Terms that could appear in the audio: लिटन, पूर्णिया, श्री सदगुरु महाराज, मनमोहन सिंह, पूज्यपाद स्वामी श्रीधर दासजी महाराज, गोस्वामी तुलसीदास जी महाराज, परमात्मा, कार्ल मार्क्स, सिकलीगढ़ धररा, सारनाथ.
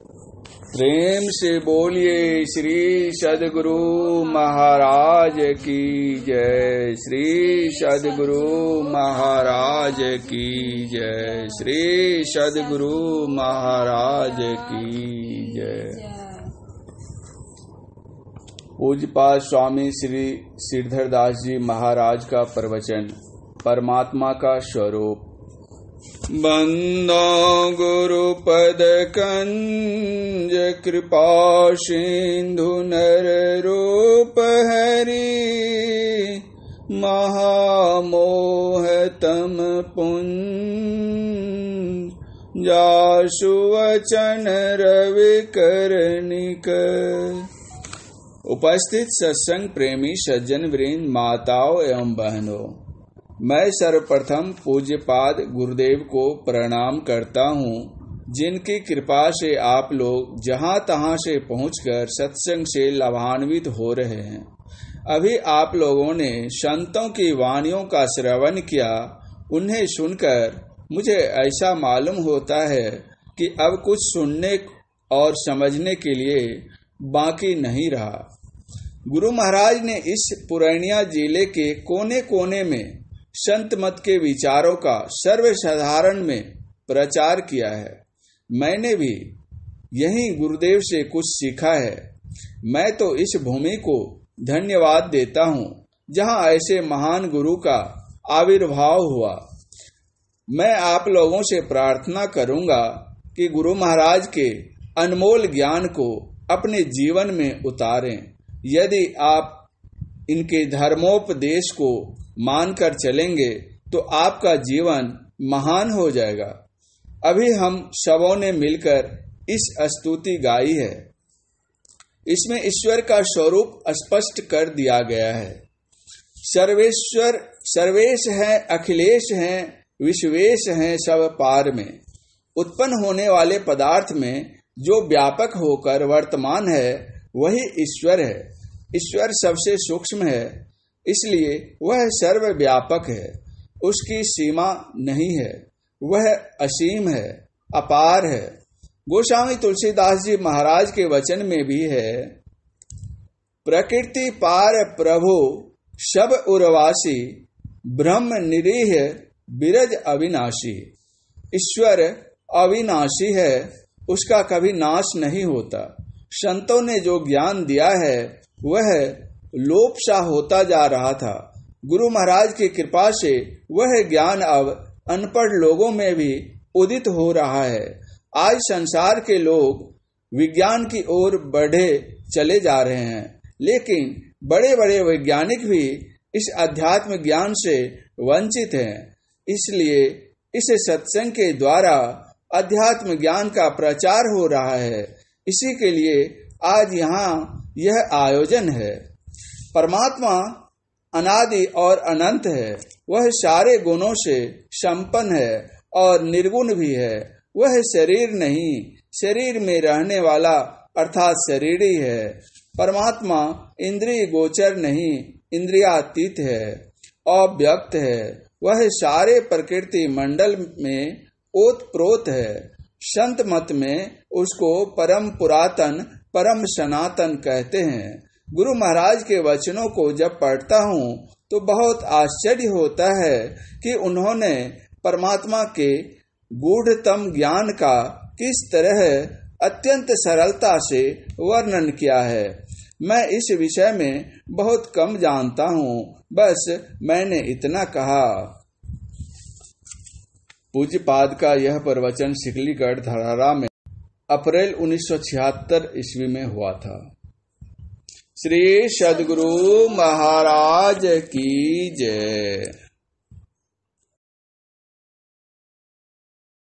प्रेम से बोलिए श्री सदगुरु महाराज की जय। श्री सदगुरु महाराज की जय। श्री सदगुरु महाराज की जय। पूज्यपाद स्वामी श्री सिरधरदास जी महाराज का प्रवचन परमात्मा का स्वरूप। बंदो गुरुपद कंज कृपा सिंधु नर रूप हरि, महामोह तम पुंज जासु वचन रवि करनिक। उपस्थित सत्संग प्रेमी सज्जन वृंद, माताओं एवं बहनों, मैं सर्वप्रथम पूज्यपाद गुरुदेव को प्रणाम करता हूँ, जिनकी कृपा से आप लोग जहाँ तहाँ से पहुँचकर सत्संग से लाभान्वित हो रहे हैं। अभी आप लोगों ने संतों की वाणियों का श्रवण किया, उन्हें सुनकर मुझे ऐसा मालूम होता है कि अब कुछ सुनने और समझने के लिए बाकी नहीं रहा। गुरु महाराज ने इस पूर्णिया जिले के कोने कोने में संत मत के विचारों का सर्वसाधारण में प्रचार किया है। मैंने भी यही गुरुदेव से कुछ सीखा है। मैं तो इस भूमि को धन्यवाद देता हूँ जहाँ ऐसे महान गुरु का आविर्भाव हुआ। मैं आप लोगों से प्रार्थना करूँगा कि गुरु महाराज के अनमोल ज्ञान को अपने जीवन में उतारें। यदि आप इनके धर्मोपदेश को मानकर चलेंगे तो आपका जीवन महान हो जाएगा। अभी हम सबों ने मिलकर इस स्तुति गाई है, इसमें ईश्वर का स्वरूप स्पष्ट कर दिया गया है। सर्वेश्वर सर्वेश है, अखिलेश है, विश्वेश है, सब पार में उत्पन्न होने वाले पदार्थ में जो व्यापक होकर वर्तमान है वही ईश्वर है। ईश्वर सबसे सूक्ष्म है, इसलिए वह सर्वव्यापक है, उसकी सीमा नहीं है, वह असीम है, अपार है। गोस्वामी तुलसीदास जी महाराज के वचन में भी है, प्रकृति पार प्रभु सब उर्वासी, ब्रह्म निरीह बिरज अविनाशी। ईश्वर अविनाशी है, उसका कभी नाश नहीं होता। संतों ने जो ज्ञान दिया है वह लोप सा होता जा रहा था। गुरु महाराज की कृपा से वह ज्ञान अब अनपढ़ लोगों में भी उदित हो रहा है। आज संसार के लोग विज्ञान की ओर बढ़े चले जा रहे हैं, लेकिन बड़े बड़े वैज्ञानिक भी इस अध्यात्म ज्ञान से वंचित हैं। इसलिए इस सत्संग के द्वारा अध्यात्म ज्ञान का प्रचार हो रहा है। इसी के लिए आज यहाँ यह आयोजन है। परमात्मा अनादि और अनंत है, वह सारे गुणों से संपन्न है और निर्गुण भी है। वह शरीर नहीं, शरीर में रहने वाला अर्थात शरीरी है। परमात्मा इंद्रिय गोचर नहीं, इंद्रियातीत है, अव्यक्त है। वह सारे प्रकृति मंडल में ओतप्रोत है। संत मत में उसको परम पुरातन, परम सनातन कहते हैं। गुरु महाराज के वचनों को जब पढ़ता हूँ तो बहुत आश्चर्य होता है कि उन्होंने परमात्मा के गूढ़तम ज्ञान का किस तरह अत्यंत सरलता से वर्णन किया है। मैं इस विषय में बहुत कम जानता हूँ, बस मैंने इतना कहा। पूज्यपाद का यह प्रवचन सिकलीगढ़ धररा में अप्रैल 1976 ईस्वी में हुआ था। श्री सदगुरु महाराज की जय।